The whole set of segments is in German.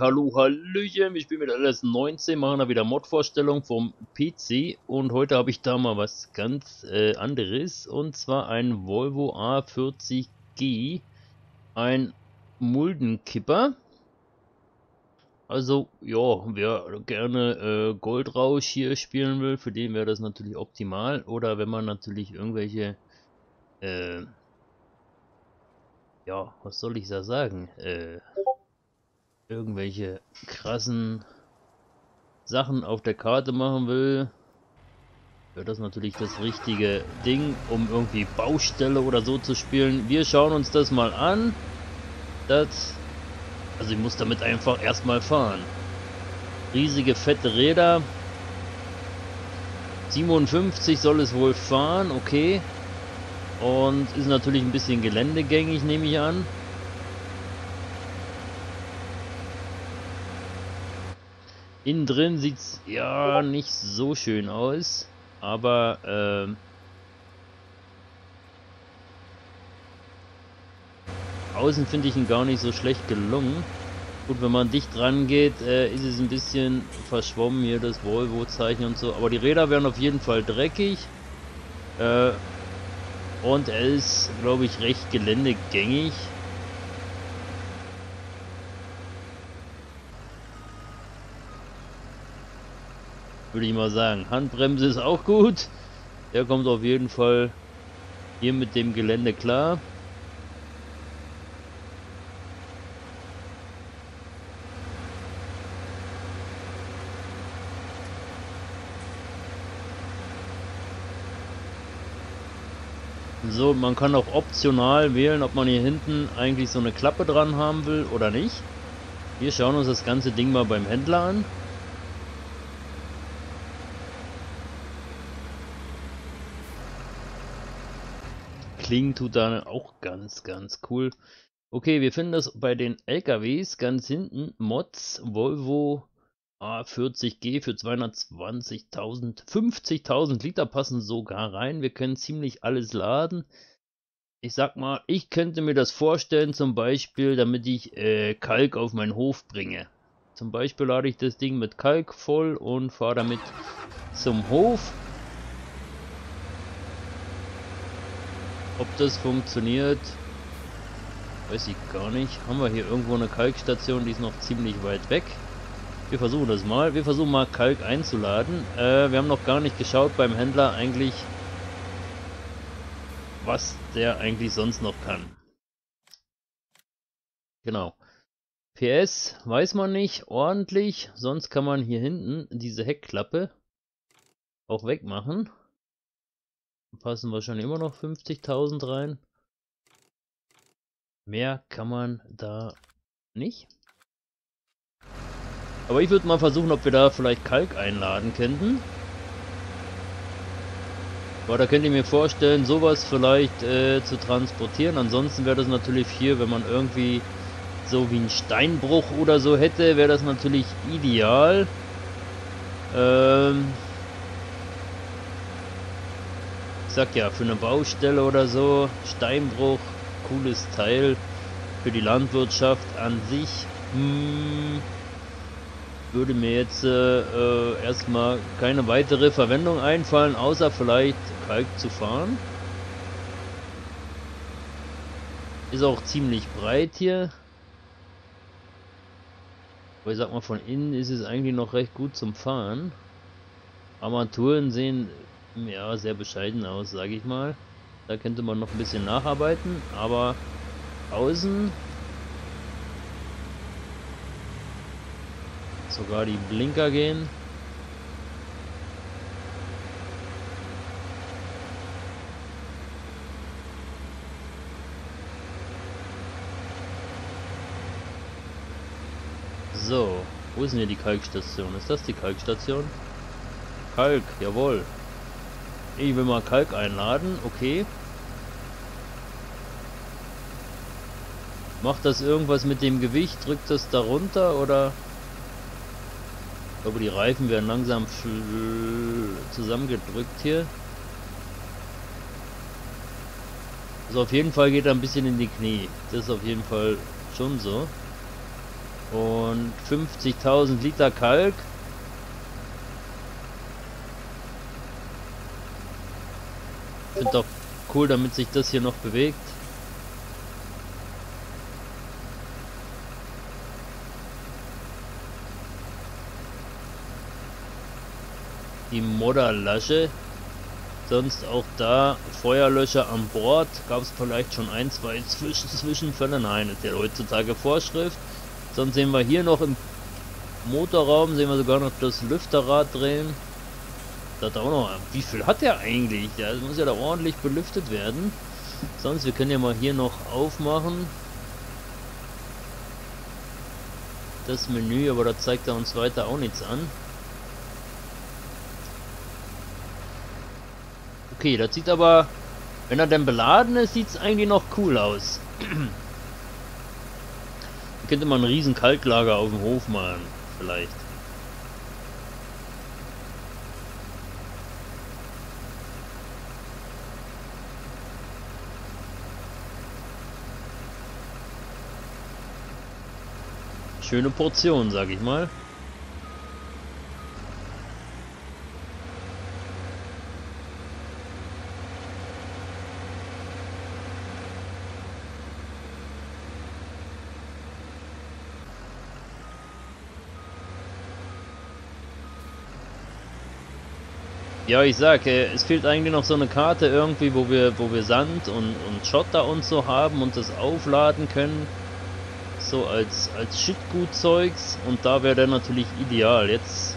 Hallo, Hallöchen, wir spielen mit LS19, machen da wieder Mod-Vorstellung vom PC und heute habe ich da mal was ganz anderes, und zwar ein Volvo A40G, ein Muldenkipper. Also, ja, wer gerne Goldrausch hier spielen will, für den wäre das natürlich optimal, oder wenn man natürlich irgendwelche, ja, was soll ich da sagen, irgendwelche krassen Sachen auf der Karte machen will, wäre das natürlich das richtige Ding, um irgendwie Baustelle oder so zu spielen. Wir schauen uns das mal an. Also ich muss damit einfach erstmal fahren. Riesige fette Räder. 57 soll es wohl fahren, okay. Und ist natürlich ein bisschen geländegängig, nehme ich an. Innen drin sieht es ja nicht so schön aus, aber außen finde ich ihn gar nicht so schlecht gelungen. Gut, wenn man dicht dran geht, ist es ein bisschen verschwommen hier, das Volvo-Zeichen und so. Aber die Räder werden auf jeden Fall dreckig. Und er ist, glaube ich, recht geländegängig. Würde ich mal sagen. Handbremse ist auch gut. Der kommt auf jeden Fall hier mit dem Gelände klar. So, man kann auch optional wählen, ob man hier hinten eigentlich so eine Klappe dran haben will oder nicht. Wir schauen uns das ganze Ding mal beim Händler an. Klingen tut da auch ganz, ganz cool. Okay, wir finden das bei den LKWs ganz hinten. Mods, Volvo A40G für 220.000, 50.000 Liter passen sogar rein. Wir können ziemlich alles laden. Ich sag mal, ich könnte mir das vorstellen, zum Beispiel, damit ich Kalk auf meinen Hof bringe. Zum Beispiel lade ich das Ding mit Kalk voll und fahre damit zum Hof. Ob das funktioniert, weiß ich gar nicht. Haben wir hier irgendwo eine Kalkstation, die ist noch ziemlich weit weg. Wir versuchen das mal. Wir versuchen mal Kalk einzuladen. Wir haben noch gar nicht geschaut beim Händler eigentlich, was der eigentlich sonst noch kann. Genau. PS weiß man nicht ordentlich. Sonst kann man hier hinten diese Heckklappe auch wegmachen. Passen wahrscheinlich immer noch 50.000 rein. Mehr kann man da nicht. Aber ich würde mal versuchen, ob wir da vielleicht Kalk einladen könnten. Aber da könnte ich mir vorstellen, sowas vielleicht zu transportieren. Ansonsten wäre das natürlich hier, wenn man irgendwie so wie einen Steinbruch oder so hätte, wäre das natürlich ideal. Ich sag ja, für eine Baustelle oder so, Steinbruch, cooles Teil für die Landwirtschaft an sich. Würde mir jetzt erstmal keine weitere Verwendung einfallen, außer vielleicht Kalk zu fahren. Ist auch ziemlich breit hier. Aber ich sag mal, von innen ist es eigentlich noch recht gut zum Fahren. Armaturen sehen ja sehr bescheiden aus, sage ich mal. Da könnte man noch ein bisschen nacharbeiten, aber außen... sogar die Blinker gehen. So, wo ist denn hier die Kalkstation? Ist das die Kalkstation? Kalk, jawohl. Ich will mal Kalk einladen, okay. Macht das irgendwas mit dem Gewicht? Drückt das da runter oder... Ich glaube, die Reifen werden langsam zusammengedrückt hier. Also auf jeden Fall geht er ein bisschen in die Knie. Das ist auf jeden Fall schon so. und 50.000 Liter Kalk. Ich finde doch cool, damit sich das hier noch bewegt. Die Modderlasche. Sonst auch da Feuerlöscher an Bord. Gab es vielleicht schon ein, zwei Zwischenfälle? Nein, das ist ja heutzutage Vorschrift. Sonst sehen wir hier noch im Motorraum, sehen wir sogar noch das Lüfterrad drehen. Das auch noch. Wie viel hat der eigentlich? Ja, das muss ja da ordentlich belüftet werden. Sonst, wir können ja mal hier noch aufmachen. Das Menü, aber da zeigt er uns weiter auch nichts an. Okay, das sieht aber, wenn er denn beladen ist, sieht es eigentlich noch cool aus. Da könnte man ein riesen Kalklager auf dem Hof machen, vielleicht. Schöne Portion, sag ich mal. Ja, ich sag, es fehlt eigentlich noch so eine Karte irgendwie, wo wir Sand und Schotter und so haben und das aufladen können. So als Schüttgutzeugs, und da wäre der natürlich ideal. Jetzt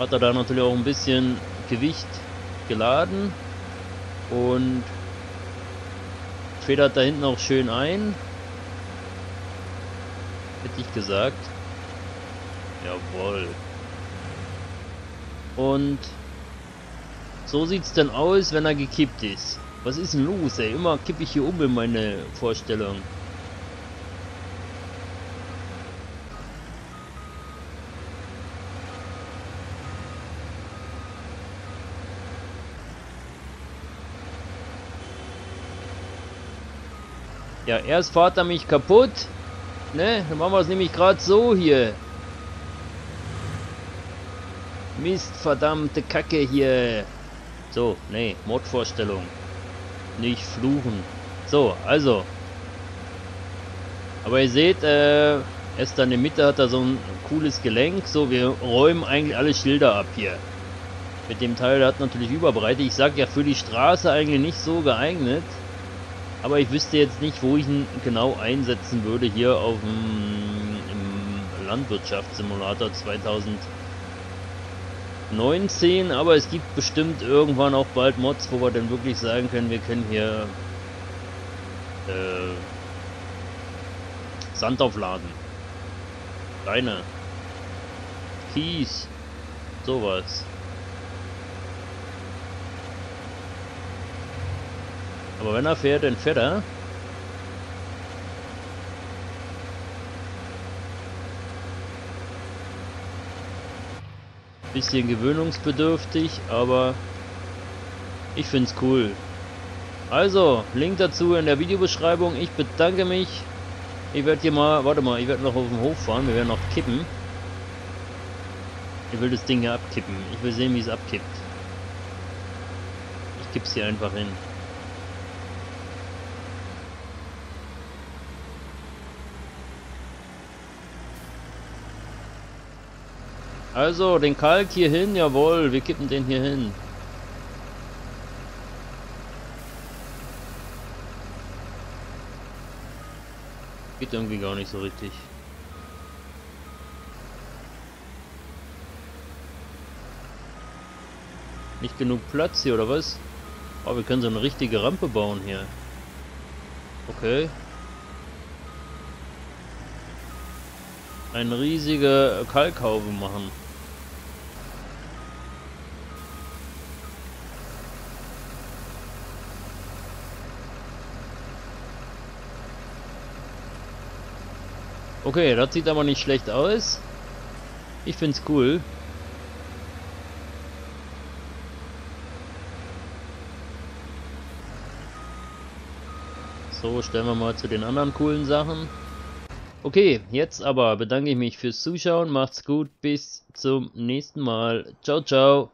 hat er da natürlich auch ein bisschen Gewicht geladen und federt da hinten auch schön ein. Hätte ich gesagt. Jawohl. Und so sieht's denn aus, wenn er gekippt ist. Was ist denn los, ey? Immer kippe ich hier um in meine Vorstellung. Ja, erst fährt er mich kaputt. Ne, dann machen wir es nämlich gerade so hier. Mist, verdammte Kacke hier. So, nee, Mordvorstellung. Nicht fluchen. So, also. Aber ihr seht, erst in der Mitte hat er so ein cooles Gelenk. So, wir räumen eigentlich alle Schilder ab hier. Mit dem Teil, der hat natürlich Überbreite. Ich sag ja, für die Straße eigentlich nicht so geeignet. Aber ich wüsste jetzt nicht, wo ich ihn genau einsetzen würde hier auf im Landwirtschafts Simulator 2019. Aber es gibt bestimmt irgendwann auch bald Mods, wo wir dann wirklich sagen können, wir können hier Sand aufladen, Steine, Kies, sowas. Aber wenn er fährt, dann fährt er. Bisschen gewöhnungsbedürftig, aber ich find's cool. Also, Link dazu in der Videobeschreibung. Ich bedanke mich. Ich werde hier mal, warte mal, ich werde noch auf den Hof fahren. Wir werden noch kippen. Ich will das Ding hier abkippen. Ich will sehen, wie es abkippt. Ich kipp's hier einfach hin. Also, den Kalk hier hin, jawohl, wir kippen den hier hin. Geht irgendwie gar nicht so richtig. Nicht genug Platz hier, oder was? Oh, wir können so eine richtige Rampe bauen hier. Okay. Eine riesige Kalkhaube machen. Okay, das sieht aber nicht schlecht aus. Ich find's cool. So, stellen wir mal zu den anderen coolen Sachen. Okay, jetzt aber bedanke ich mich fürs Zuschauen. Macht's gut, bis zum nächsten Mal. Ciao, ciao.